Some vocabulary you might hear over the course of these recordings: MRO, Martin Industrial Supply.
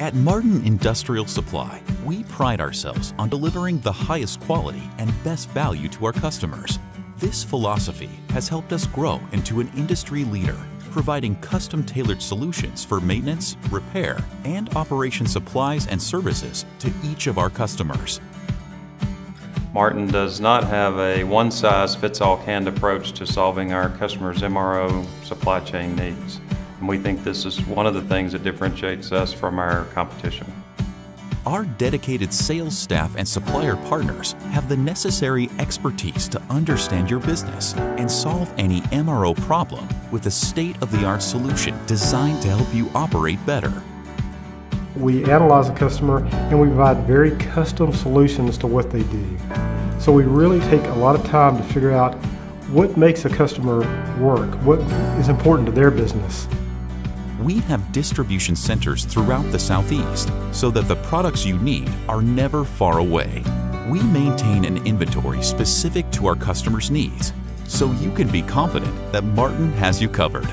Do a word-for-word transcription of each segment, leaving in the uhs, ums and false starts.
At Martin Industrial Supply, we pride ourselves on delivering the highest quality and best value to our customers. This philosophy has helped us grow into an industry leader, providing custom-tailored solutions for maintenance, repair, and operation supplies and services to each of our customers. Martin does not have a one-size-fits-all-canned approach to solving our customers' M R O supply chain needs, and we think this is one of the things that differentiates us from our competition. Our dedicated sales staff and supplier partners have the necessary expertise to understand your business and solve any M R O problem with a state-of-the-art solution designed to help you operate better. We analyze the customer and we provide very custom solutions to what they do. So we really take a lot of time to figure out what makes a customer work, what is important to their business. We have distribution centers throughout the Southeast so that the products you need are never far away. We maintain an inventory specific to our customers' needs, so you can be confident that Martin has you covered.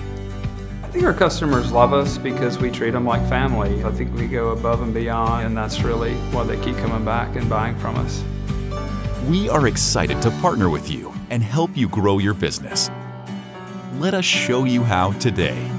I think our customers love us because we treat them like family. I think we go above and beyond, and that's really why they keep coming back and buying from us. We are excited to partner with you and help you grow your business. Let us show you how today.